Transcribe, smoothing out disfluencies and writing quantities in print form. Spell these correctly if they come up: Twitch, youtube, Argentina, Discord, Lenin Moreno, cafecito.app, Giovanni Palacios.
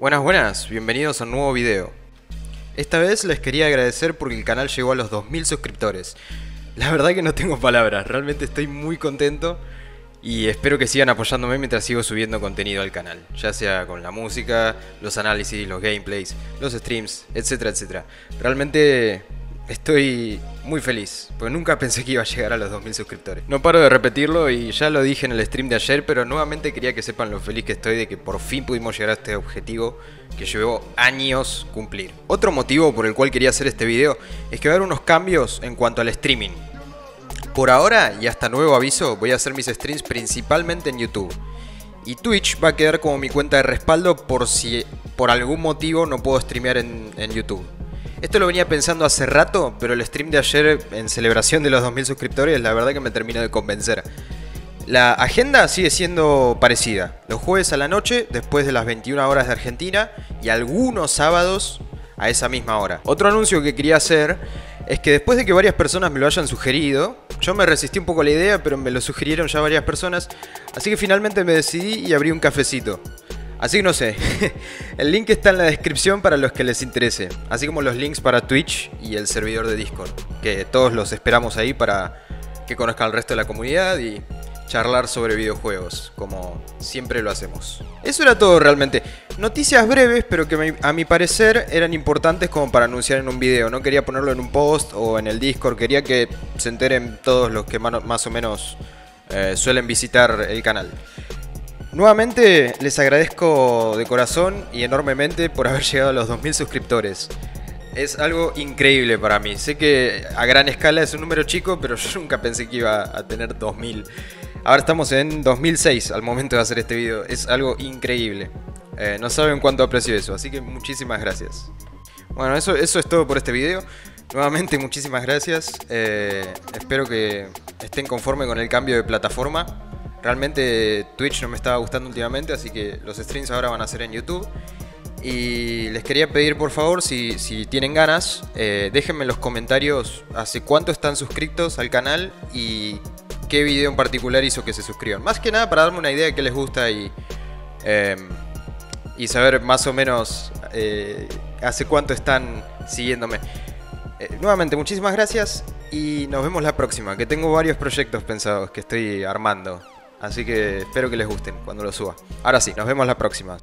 Buenas, buenas, bienvenidos a un nuevo video. Esta vez les quería agradecer porque el canal llegó a los 2000 suscriptores. La verdad que no tengo palabras, realmente estoy muy contento y espero que sigan apoyándome mientras sigo subiendo contenido al canal, ya sea con la música, los análisis, los gameplays, los streams, etcétera, etcétera. Realmente estoy muy feliz, porque nunca pensé que iba a llegar a los 2000 suscriptores. No paro de repetirlo y ya lo dije en el stream de ayer, pero nuevamente quería que sepan lo feliz que estoy de que por fin pudimos llegar a este objetivo que llevó años cumplir. Otro motivo por el cual quería hacer este video es que va a haber unos cambios en cuanto al streaming. Por ahora y hasta nuevo aviso voy a hacer mis streams principalmente en YouTube. Y Twitch va a quedar como mi cuenta de respaldo por si por algún motivo no puedo streamear en YouTube. Esto lo venía pensando hace rato, pero el stream de ayer en celebración de los 2000 suscriptores la verdad que me terminó de convencer. La agenda sigue siendo parecida. Los jueves a la noche, después de las 21 horas de Argentina, y algunos sábados a esa misma hora. Otro anuncio que quería hacer es que después de que varias personas me lo hayan sugerido, yo me resistí un poco a la idea, pero me lo sugirieron ya varias personas, así que finalmente me decidí y abrí un cafecito. Así que no sé, el link está en la descripción para los que les interese, así como los links para Twitch y el servidor de Discord, que todos los esperamos ahí para que conozcan al resto de la comunidad y charlar sobre videojuegos, como siempre lo hacemos. Eso era todo realmente. Noticias breves, pero que a mi parecer eran importantes como para anunciar en un video. No quería ponerlo en un post o en el Discord, quería que se enteren todos los que más o menos suelen visitar el canal. Nuevamente les agradezco de corazón y enormemente por haber llegado a los 2000 suscriptores. Es algo increíble para mí. Sé que a gran escala es un número chico, pero yo nunca pensé que iba a tener 2000. Ahora estamos en 2006 al momento de hacer este video. Es algo increíble. No saben cuánto aprecio eso, así que muchísimas gracias. Bueno, eso es todo por este video. Nuevamente muchísimas gracias. Espero que estén conformes con el cambio de plataforma. Realmente Twitch no me estaba gustando últimamente, así que los streams ahora van a ser en YouTube. Y les quería pedir por favor, si tienen ganas, déjenme en los comentarios hace cuánto están suscritos al canal y qué video en particular hizo que se suscriban. Más que nada para darme una idea de qué les gusta y saber más o menos hace cuánto están siguiéndome. Nuevamente, muchísimas gracias y nos vemos la próxima, que tengo varios proyectos pensados que estoy armando. Así que espero que les gusten cuando lo suba. Ahora sí, nos vemos la próxima.